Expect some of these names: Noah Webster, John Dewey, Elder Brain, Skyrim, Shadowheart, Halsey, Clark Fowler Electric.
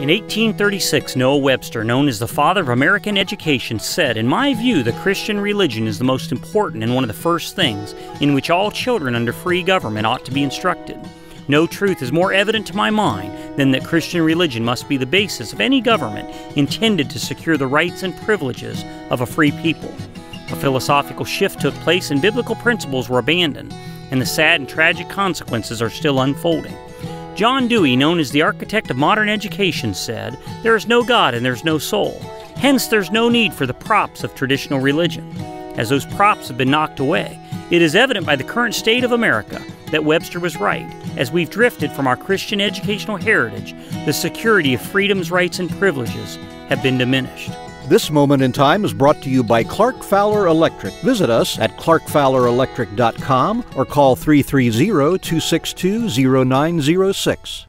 In 1836, Noah Webster, known as the father of American education, said, "In my view, the Christian religion is the most important and one of the first things in which all children under free government ought to be instructed. No truth is more evident to my mind than that Christian religion must be the basis of any government intended to secure the rights and privileges of a free people." A philosophical shift took place and biblical principles were abandoned, and the sad and tragic consequences are still unfolding. John Dewey, known as the architect of modern education, said, "There is no God and there's no soul. Hence, there's no need for the props of traditional religion." As those props have been knocked away, it is evident by the current state of America that Webster was right. As we've drifted from our Christian educational heritage, the security of freedoms, rights, and privileges have been diminished. This moment in time is brought to you by Clark Fowler Electric. Visit us at clarkfowlerelectric.com or call 330-262-0906.